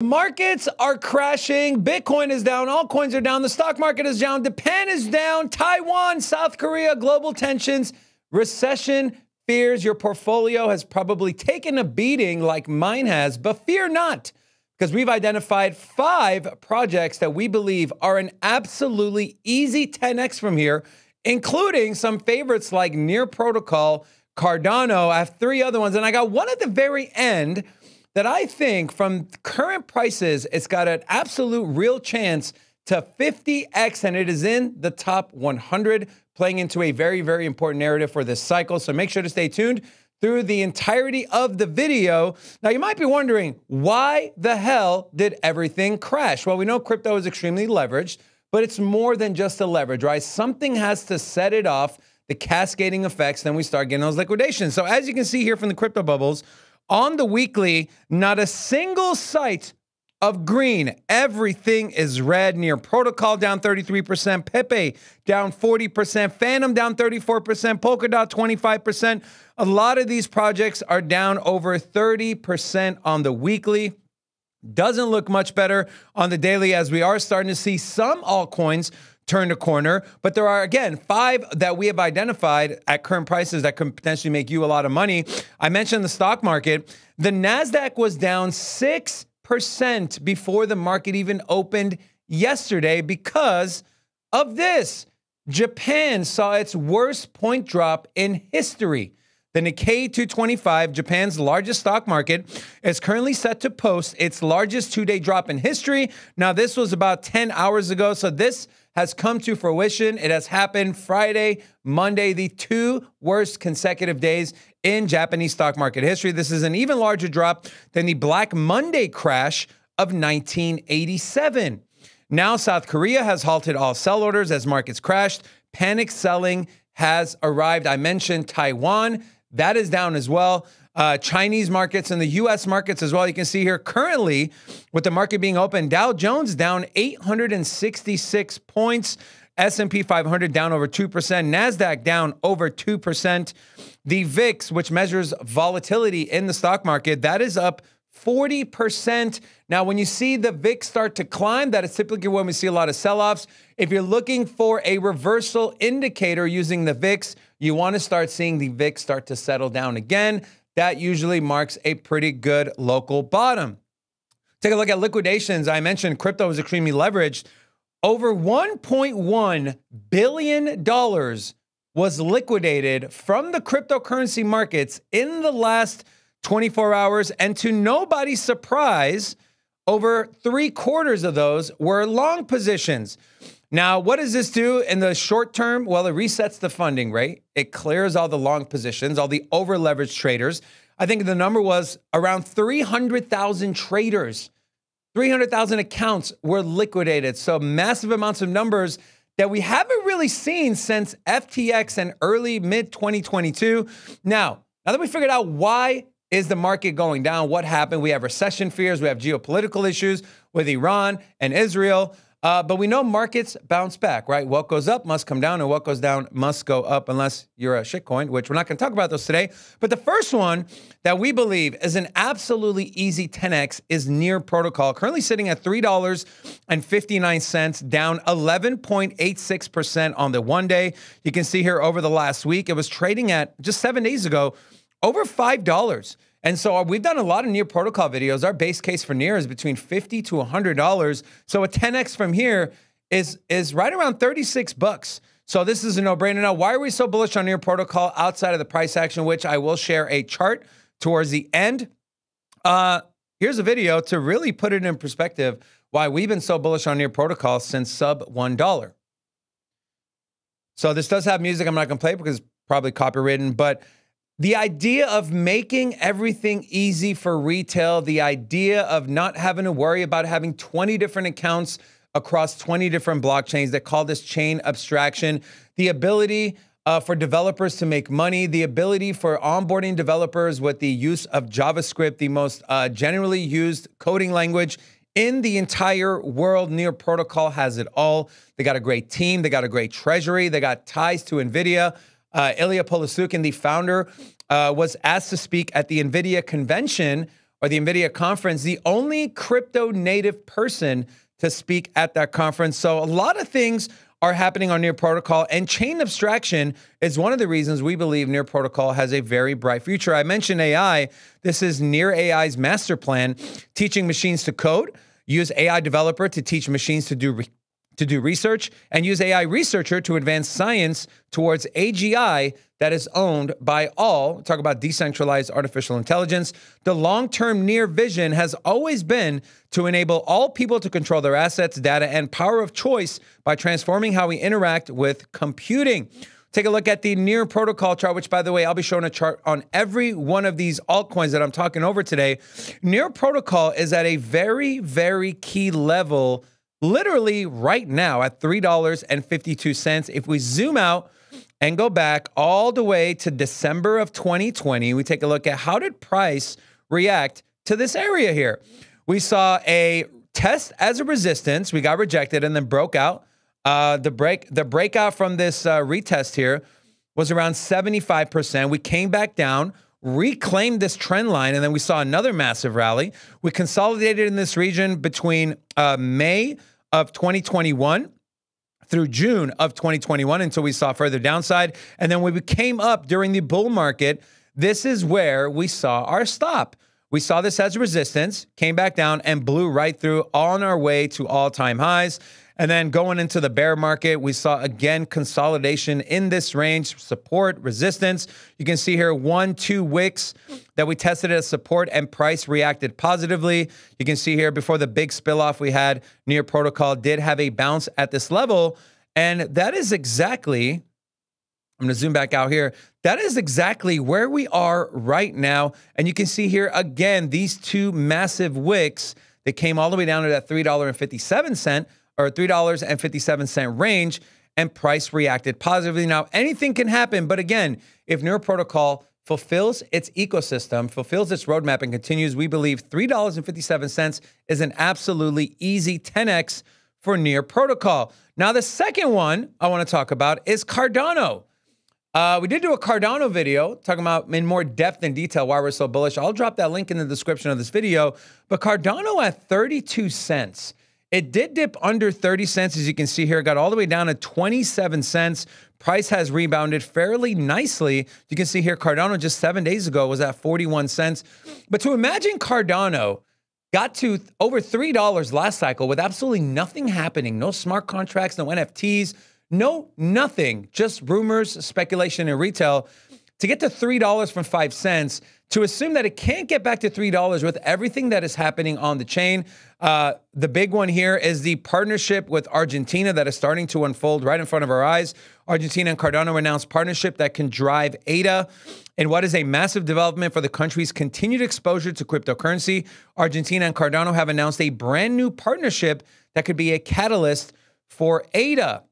Markets are crashing. Bitcoin is down. All coins are down. The stock market is down. Japan is down. Taiwan, South Korea, global tensions, recession fears. Your portfolio has probably taken a beating like mine has, but fear not, because we've identified 5 projects that we believe are an absolutely easy 10x from here, including some favorites like Near Protocol, Cardano. I have 3 other ones, and I got one at the very end that I think from current prices, it's got an absolute real chance to 50x, and it is in the top 100, playing into a very, very important narrative for this cycle. So make sure to stay tuned through the entirety of the video. Now, you might be wondering, why the hell did everything crash? Well, we know crypto is extremely leveraged, but it's more than just a leverage, right? Something has to set it off, the cascading effects, then we start getting those liquidations. So as you can see here from the crypto bubbles, on the weekly, not a single sight of green. Everything is red. Near Protocol down 33%. Pepe down 40%. Phantom down 34%. Polkadot 25%. A lot of these projects are down over 30% on the weekly. Doesn't look much better on the daily, as we are starting to see some altcoins turn a corner, but there are, again, 5 that we have identified at current prices that can potentially make you a lot of money. I mentioned the stock market. The NASDAQ was down 6% before the market even opened yesterday because of this. Japan saw its worst point drop in history. The Nikkei 225, Japan's largest stock market, is currently set to post its largest 2-day drop in history. Now, this was about 10 hours ago, so this has come to fruition. It has happened Friday, Monday, the 2 worst consecutive days in Japanese stock market history. This is an even larger drop than the Black Monday crash of 1987. Now, South Korea has halted all sell orders as markets crashed. Panic selling has arrived. I mentioned Taiwan. That is down as well. Chinese markets and the U.S. markets as well. You can see here currently, with the market being open, Dow Jones down 866 points, S&P 500 down over 2%, NASDAQ down over 2%. The VIX, which measures volatility in the stock market, that is up 40%. Now, when you see the VIX start to climb, that is typically when we see a lot of sell-offs. If you're looking for a reversal indicator using the VIX, you want to start seeing the VIX start to settle down again. That usually marks a pretty good local bottom. Take a look at liquidations. I mentioned crypto is extremely leveraged. Over $1.1 billion was liquidated from the cryptocurrency markets in the last 24 hours, and to nobody's surprise, over 3/4 of those were long positions. Now, what does this do in the short term? Well, it resets the funding rate. It clears all the long positions, all the over-leveraged traders. I think the number was around 300,000 traders, 300,000 accounts were liquidated. So massive amounts of numbers that we haven't really seen since FTX and early mid-2022. Now that we figured out why is the market going down? What happened? We have recession fears. We have geopolitical issues with Iran and Israel. But we know markets bounce back, right? What goes up must come down, and what goes down must go up, unless you're a shitcoin, which we're not going to talk about those today. But the first one that we believe is an absolutely easy 10x is Near Protocol, currently sitting at $3.59, down 11.86% on the 1-day. You can see here over the last week, it was trading at, just 7 days ago, over $5. And so we've done a lot of Near Protocol videos. Our base case for Near is between $50 to $100. So a 10x from here is right around 36 bucks. So this is a no-brainer. Now, why are we so bullish on Near Protocol outside of the price action, which I will share a chart towards the end? Here's a video to really put it in perspective why we've been so bullish on Near Protocol since sub $1. So this does have music I'm not going to play because it's probably copywritten, but the idea of making everything easy for retail, the idea of not having to worry about having 20 different accounts across 20 different blockchains, they call this chain abstraction, the ability for developers to make money, the ability for onboarding developers with the use of JavaScript, the most generally used coding language in the entire world. Near Protocol has it all. They got a great team. They got a great treasury. They got ties to NVIDIA. Ilya Polosukin, the founder, was asked to speak at the NVIDIA convention or the NVIDIA conference, the only crypto native person to speak at that conference. So a lot of things are happening on Near Protocol, and chain abstraction is one of the reasons we believe Near Protocol has a very bright future. I mentioned AI. This is Near AI's master plan, teaching machines to code, use AI developer to teach machines to do research, and use AI researcher to advance science towards AGI that is owned by all. Talk about decentralized artificial intelligence. The long-term Near vision has always been to enable all people to control their assets, data, and power of choice by transforming how we interact with computing. Take a look at the Near Protocol chart, which, by the way, I'll be showing a chart on every one of these altcoins that I'm talking over today. Near Protocol is at a very, very key level literally right now at $3.52. If we zoom out and go back all the way to December of 2020, we take a look at how did price react to this area here. We saw a test as a resistance. We got rejected and then broke out. The breakout from this retest here was around 75%. We came back down, reclaimed this trend line, and then we saw another massive rally. We consolidated in this region between May of 2021 through June of 2021 until we saw further downside. And then when we came up during the bull market, this is where we saw our stop. We saw this as resistance, came back down and blew right through on our way to all-time highs. And then going into the bear market, we saw, again, consolidation in this range, support, resistance. You can see here 1, 2 wicks that we tested as support and price reacted positively. You can see here before the big spill-off we had, Near Protocol did have a bounce at this level. And that is exactly, I'm gonna zoom back out here. That is exactly where we are right now. And you can see here, again, these two massive wicks that came all the way down to that $3.57. or $3.57 range, and price reacted positively. Now, anything can happen, but again, if Near Protocol fulfills its ecosystem, fulfills its roadmap, and continues, we believe $3.57 is an absolutely easy 10x for Near Protocol. Now, the second one I wanna talk about is Cardano. We did do a Cardano video talking about in more depth and detail why we're so bullish. I'll drop that link in the description of this video, but Cardano at 32 cents. It did dip under 30 cents, as you can see here. It got all the way down to 27 cents. Price has rebounded fairly nicely. You can see here, Cardano just 7 days ago was at 41 cents. But to imagine Cardano got to over $3 last cycle with absolutely nothing happening, no smart contracts, no NFTs, no nothing, just rumors, speculation, and retail. To get to $3 from 5 cents, to assume that it can't get back to $3 with everything that is happening on the chain. The big one here is the partnership with Argentina that is starting to unfold right in front of our eyes. Argentina and Cardano announced partnership that can drive ADA. And what is a massive development for the country's continued exposure to cryptocurrency, Argentina and Cardano have announced a brand new partnership that could be a catalyst for ADA.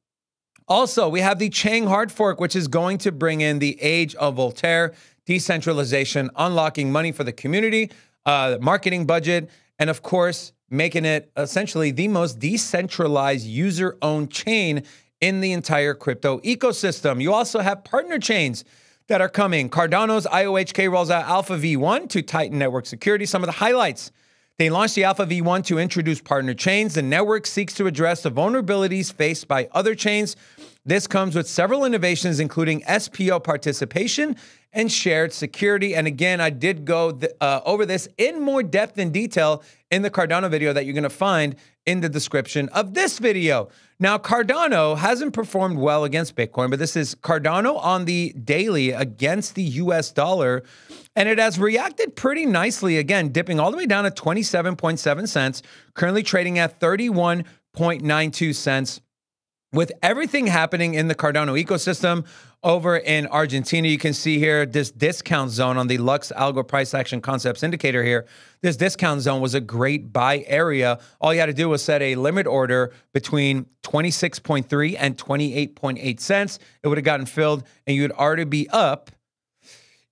Also, we have the Chang Hard Fork, which is going to bring in the Age of Voltaire, decentralization, unlocking money for the community, marketing budget, and of course, making it essentially the most decentralized user-owned chain in the entire crypto ecosystem. You also have partner chains that are coming. Cardano's IOHK rolls out Alpha V1 to tighten network security. Some of the highlights. They launched the Alpha V1 to introduce partner chains. The network seeks to address the vulnerabilities faced by other chains. This comes with several innovations, including SPO participation and shared security. And again, I did go over this in more depth and detail in the Cardano video that you're going to find in the description of this video. Now, Cardano hasn't performed well against Bitcoin, but this is Cardano on the daily against the US dollar. And it has reacted pretty nicely, again, dipping all the way down to 27.7 cents, currently trading at 31.92 cents. With everything happening in the Cardano ecosystem over in Argentina, you can see here this discount zone on the Lux Algo price action concepts indicator here. This discount zone was a great buy area. All you had to do was set a limit order between 26.3 and 28.8 cents. It would have gotten filled and you'd already be up.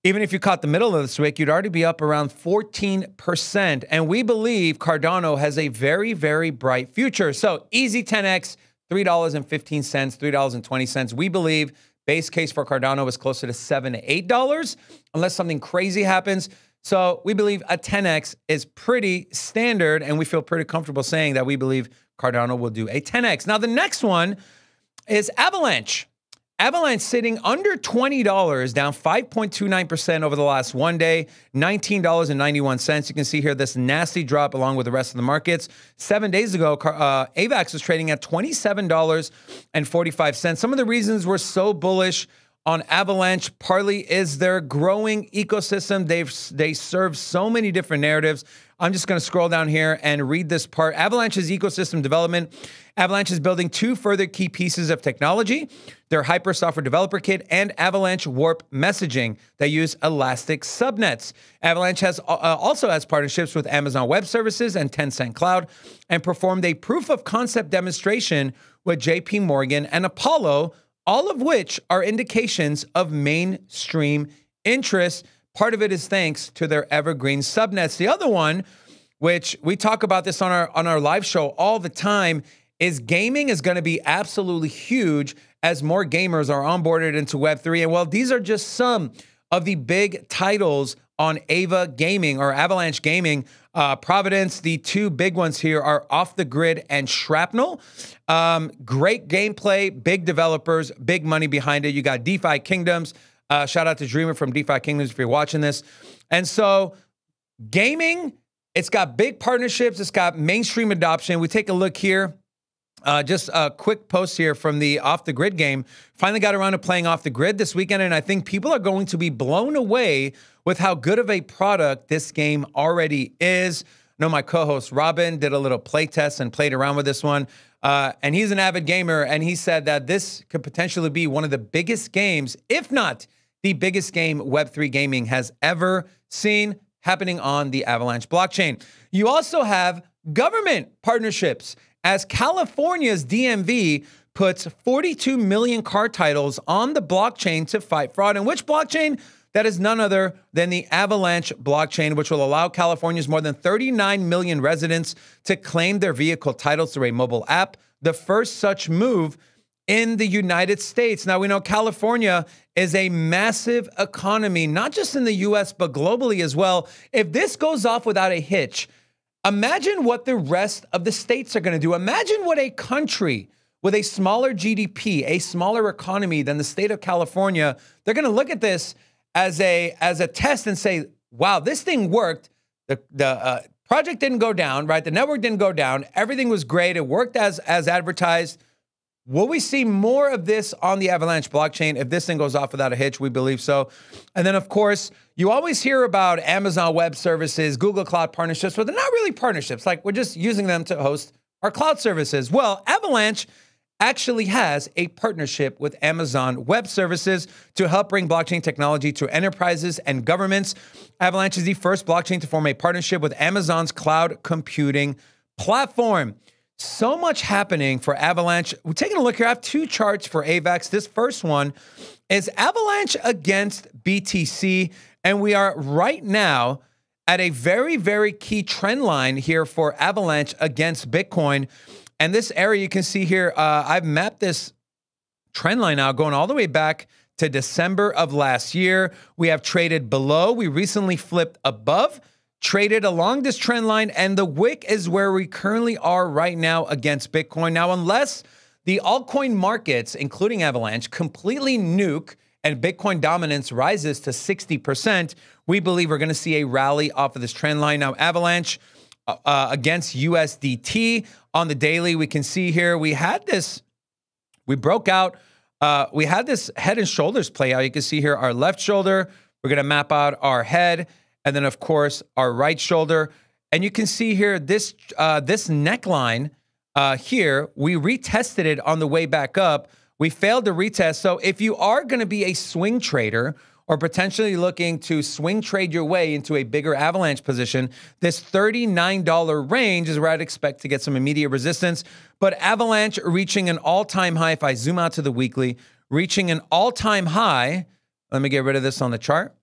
Even if you caught the middle of this week, you'd already be up around 14%. And we believe Cardano has a very, very bright future. So easy 10X. $3.15, $3.20. We believe base case for Cardano is closer to $7 to $8, unless something crazy happens. So we believe a 10x is pretty standard, and we feel pretty comfortable saying that we believe Cardano will do a 10x. Now, the next one is Avalanche. Avalanche sitting under $20, down 5.29% over the last one day, $19.91. You can see here this nasty drop along with the rest of the markets. 7 days ago, AVAX was trading at $27.45. Some of the reasons we're so bullish on Avalanche, partly is their growing ecosystem. They serve so many different narratives. I'm just going to scroll down here and read this part. Avalanche's ecosystem development. Avalanche is building two further key pieces of technology, their Hyper Software Developer Kit and Avalanche Warp Messaging that use Elastic Subnets. Avalanche has also has partnerships with Amazon Web Services and Tencent Cloud, and performed a proof of concept demonstration with JP Morgan and Apollo, all of which are indications of mainstream interest. Part of it is thanks to their evergreen subnets. The other one, which we talk about this on our live show all the time, is gaming is going to be absolutely huge as more gamers are onboarded into Web3. And well, these are just some of the big titles on Ava Gaming or Avalanche Gaming. Providence, the two big ones here are Off the Grid and Shrapnel. Great gameplay, big developers, big money behind it. You got DeFi Kingdoms. Shout out to Dreamer from DeFi Kingdoms if you're watching this. And so gaming, it's got big partnerships. It's got mainstream adoption. We take a look here. Just a quick post here from the Off the Grid game. Finally got around to playing Off the Grid this weekend, and I think people are going to be blown away with how good of a product this game already is. I know my co-host Robin did a little play test and played around with this one. And he's an avid gamer, and he said that this could potentially be one of the biggest games, if not the biggest game Web3 gaming has ever seen, happening on the Avalanche blockchain. You also have government partnerships, as California's DMV puts 42 million car titles on the blockchain to fight fraud. And which blockchain? That is none other than the Avalanche blockchain, which will allow California's more than 39 million residents to claim their vehicle titles through a mobile app, the first such move in the United States. Now, we know California is a massive economy, not just in the US, but globally as well. If this goes off without a hitch, imagine what the rest of the states are going to do. Imagine what a country with a smaller GDP, a smaller economy than the state of California, they're going to look at this as a test and say, wow, this thing worked. The project didn't go down, right? The network didn't go down. Everything was great. It worked as advertised. Will we see more of this on the Avalanche blockchain if this thing goes off without a hitch? We believe so. And then, of course, you always hear about Amazon Web Services, Google Cloud partnerships, but they're not really partnerships. Like, we're just using them to host our cloud services. Well, Avalanche actually has a partnership with Amazon Web Services to help bring blockchain technology to enterprises and governments. Avalanche is the first blockchain to form a partnership with Amazon's cloud computing platform. So much happening for Avalanche. We're taking a look here. I have two charts for AVAX. This first one is Avalanche against BTC. And we are right now at a very, very key trend line here for Avalanche against Bitcoin. And this area you can see here, I've mapped this trend line now going all the way back to December of last year. We have traded below. We recently flipped above, traded along this trend line, and the wick is where we currently are right now against Bitcoin. Now, unless the altcoin markets, including Avalanche, completely nuke and Bitcoin dominance rises to 60%, we believe we're going to see a rally off of this trend line. Now, Avalanche against USDT on the daily, we can see here we had this head and shoulders play out. You can see here our left shoulder. We're going to map out our head, and then, of course, our right shoulder. And you can see here, this neckline here, we retested it on the way back up. We failed to retest. So if you are going to be a swing trader or potentially looking to swing trade your way into a bigger Avalanche position, this $39 range is where I'd expect to get some immediate resistance. But Avalanche reaching an all-time high, if I zoom out to the weekly, reaching an all-time high. Let me get rid of this on the chart.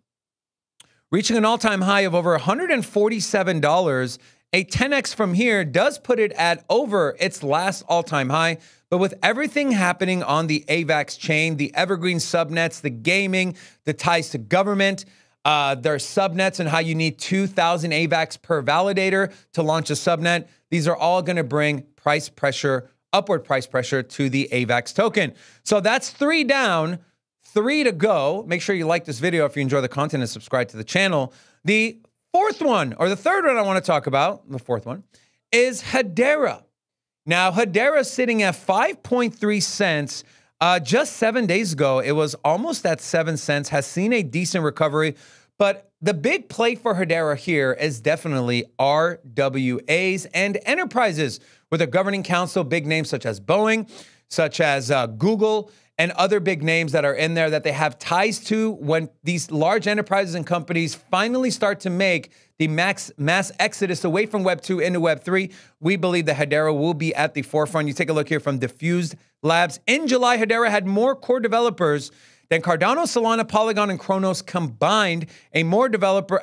Reaching an all-time high of over $147, a 10x from here does put it at over its last all-time high. But with everything happening on the AVAX chain, the evergreen subnets, the gaming, the ties to government, There are subnets and how you need 2,000 AVAX per validator to launch a subnet. These are all going to bring price pressure, upward price pressure to the AVAX token. So that's 3 down, 3 to go. Make sure you like this video if you enjoy the content and subscribe to the channel. The fourth one, or the third one I want to talk about, the fourth one, is Hedera. Now, Hedera's sitting at 5.3 cents. Just 7 days ago, it was almost at 7 cents, has seen a decent recovery. But the big play for Hedera here is definitely RWAs and enterprises with a governing council, big names such as Boeing, such as Google, and other big names that are in there that they have ties to. When these large enterprises and companies finally start to make the mass exodus away from Web 2 into Web 3, we believe that Hedera will be at the forefront. You take a look here from Diffused Labs. In July, Hedera had more core developers than Cardano, Solana, Polygon, and Kronos combined. As more developers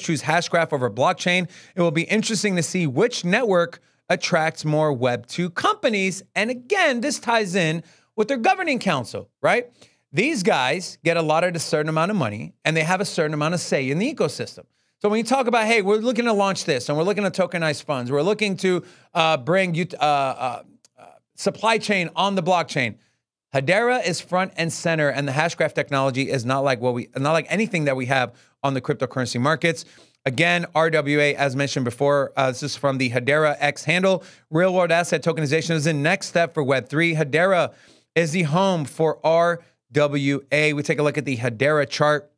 choose Hashgraph over blockchain, it will be interesting to see which network attracts more Web 2 companies. And again, this ties in with their governing council, right? These guys get allotted a certain amount of money and they have a certain amount of say in the ecosystem. So when you talk about, hey, we're looking to launch this and we're looking to tokenize funds, we're looking to bring supply chain on the blockchain, Hedera is front and center, and the Hashgraph technology is not like anything that we have on the cryptocurrency markets. Again, RWA, as mentioned before, this is from the Hedera X handle. Real world asset tokenization is the next step for Web3. Hedera is the home for RWA. We take a look at the Hedera chart.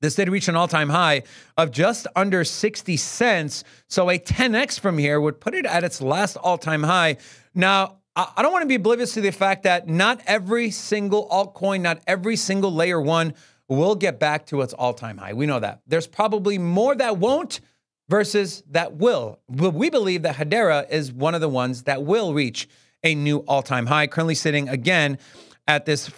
This did reach an all-time high of just under 60 cents. So a 10x from here would put it at its last all-time high. Now, I don't want to be oblivious to the fact that not every single altcoin, not every single layer one will get back to its all-time high. We know that. There's probably more that won't versus that will. But we believe that Hedera is one of the ones that will reach a new all-time high, currently sitting again at this,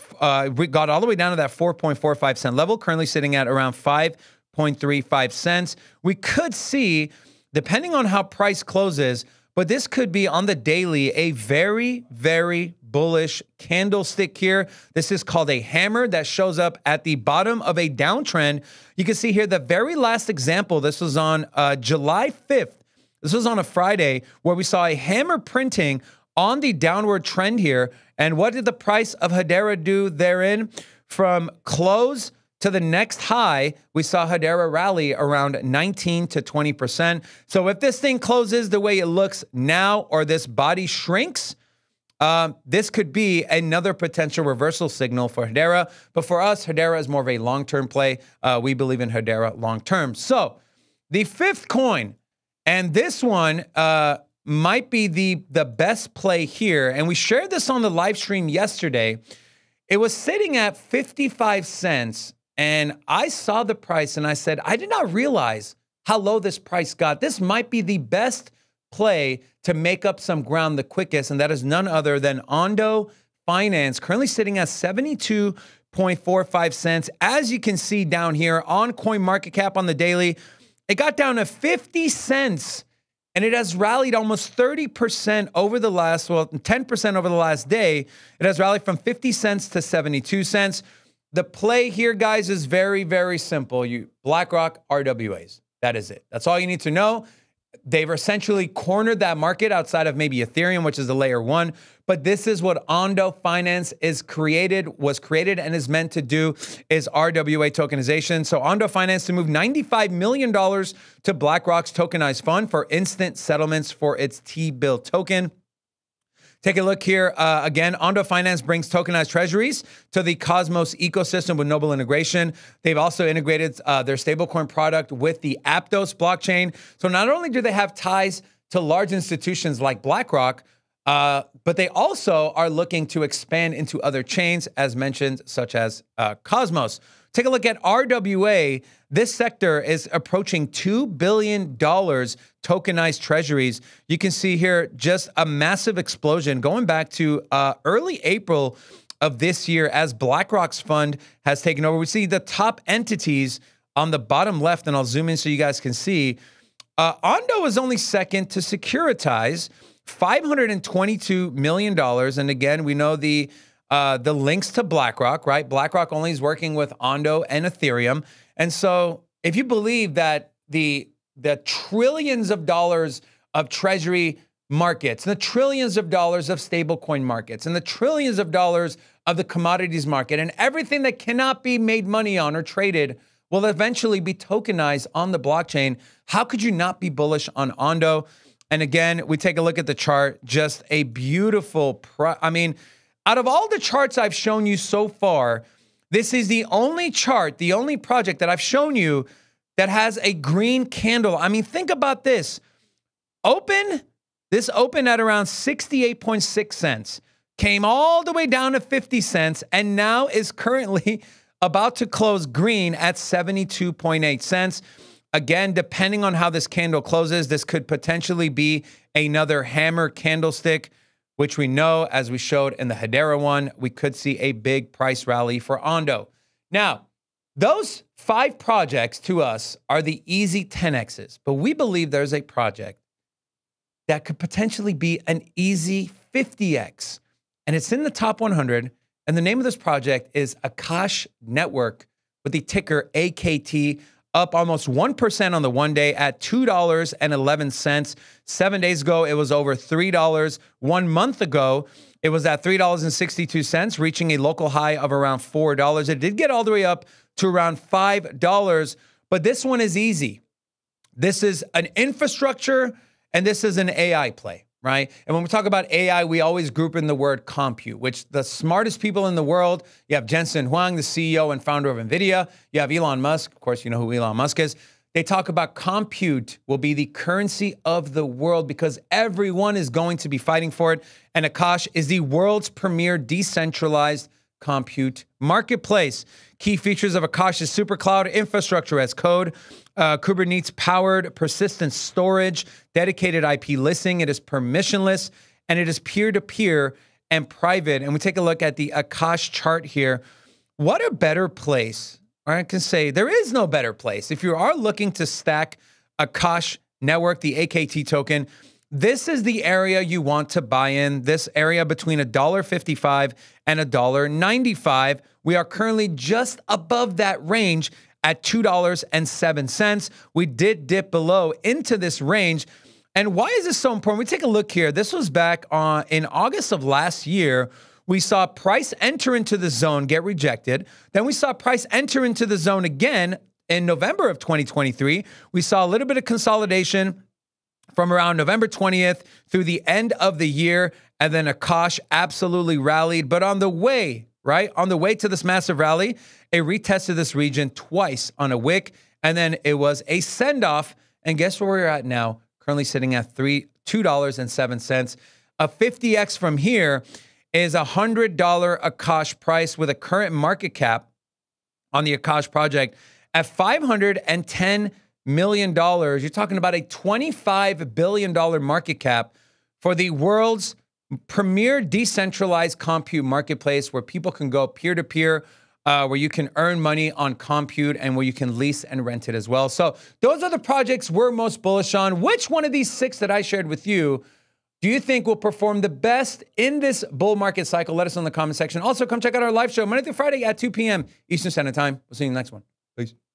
we got all the way down to that 4.45 cent level, currently sitting at around 5.35 cents. We could see, depending on how price closes, but this could be on the daily, a very, very bullish candlestick here. This is called a hammer that shows up at the bottom of a downtrend. You can see here the very last example. This was on July 5th. This was on a Friday where we saw a hammer printing on the downward trend here. And what did the price of Hedera do therein? From close to the next high, we saw Hedera rally around 19 to 20%. So if this thing closes the way it looks now, or this body shrinks, this could be another potential reversal signal for Hedera. But for us, Hedera is more of a long-term play. We believe in Hedera long-term. So the fifth coin, and this one might be the best play here. And we shared this on the live stream yesterday. It was sitting at 55 cents. And I saw the price and I said, I did not realize how low this price got. This might be the best play to make up some ground the quickest, and that is none other than Ondo Finance, currently sitting at 72.45 cents. As you can see down here on CoinMarketCap on the daily, it got down to 50 cents, and it has rallied almost 30% over the last, well, 10% over the last day. It has rallied from 50 cents to 72 cents. The play here, guys, is very, very simple. You BlackRock RWAs. That is it. That's all you need to know. They've essentially cornered that market outside of maybe Ethereum, which is the layer one. But this is what Ondo Finance was created and is meant to do, is RWA tokenization. So Ondo Finance to move $95 million to BlackRock's tokenized fund for instant settlements for its T-bill token. Take a look here. Again, Ondo Finance brings tokenized treasuries to the Cosmos ecosystem with Noble integration. They've also integrated their stablecoin product with the Aptos blockchain. So not only do they have ties to large institutions like BlackRock, but they also are looking to expand into other chains, as mentioned, such as Cosmos. Take a look at RWA. This sector is approaching $2 billion tokenized treasuries. You can see here just a massive explosion going back to early April of this year as BlackRock's fund has taken over. We see the top entities on the bottom left, and I'll zoom in so you guys can see. Ondo is only second to securitize $522 million. And again, we know the links to BlackRock, right? BlackRock only is working with Ondo and Ethereum. And so if you believe that the trillions of dollars of treasury markets, the trillions of dollars of stablecoin markets, and the trillions of dollars of the commodities market, and everything that cannot be made money on or traded will eventually be tokenized on the blockchain, how could you not be bullish on Ondo? And again, we take a look at the chart, just a beautiful, I mean, out of all the charts I've shown you so far, this is the only chart, the only project that I've shown you that has a green candle. I mean, think about this. This opened at around 68.6 cents, came all the way down to 50 cents, and now is currently about to close green at 72.8 cents. Again, depending on how this candle closes, this could potentially be another hammer candlestick, which we know, as we showed in the Hedera one, we could see a big price rally for Ondo. Now, those five projects to us are the easy 10Xs, but we believe there's a project that could potentially be an easy 50X, and it's in the top 100, and the name of this project is Akash Network with the ticker AKT, up almost 1% on the 1 day at $2.11. 7 days ago, it was over $3. 1 month ago, it was at $3.62, reaching a local high of around $4. It did get all the way up to around $5, but this one is easy. This is an infrastructure and this is an AI play, right? And when we talk about AI, we always group in the word compute, which the smartest people in the world, you have Jensen Huang, the CEO and founder of NVIDIA. You have Elon Musk. Of course, you know who Elon Musk is. They talk about compute will be the currency of the world because everyone is going to be fighting for it. And Akash is the world's premier decentralized compute marketplace. Key features of Akash is supercloud, infrastructure as code, Kubernetes-powered persistent storage, dedicated IP listing. It is permissionless, and it is peer-to-peer and private. And we take a look at the Akash chart here. What a better place. I can say there is no better place. If you are looking to stack Akash Network, the AKT token, this is the area you want to buy in, this area between $1.55 and $1.95. We are currently just above that range at $2.07. We did dip below into this range. And why is this so important? We take a look here. This was back in August of last year. We saw price enter into the zone, get rejected. Then we saw price enter into the zone again in November of 2023. We saw a little bit of consolidation from around November 20th through the end of the year. And then Akash absolutely rallied. But on the way, right, on the way to this massive rally, it retested this region twice on a wick. And then it was a send-off. And guess where we're at now? Currently sitting at $2.07. A 50X from here is a $100 Akash price with a current market cap on the Akash project at $510 million. You're talking about a $25 billion market cap for the world's premier decentralized compute marketplace where people can go peer-to-peer, where you can earn money on compute and where you can lease and rent it as well. So those are the projects we're most bullish on. Which one of these six that I shared with you do you think will perform the best in this bull market cycle? Let us know in the comment section. Also, come check out our live show Monday through Friday at 2 p.m. Eastern Standard Time. We'll see you in the next one. Peace.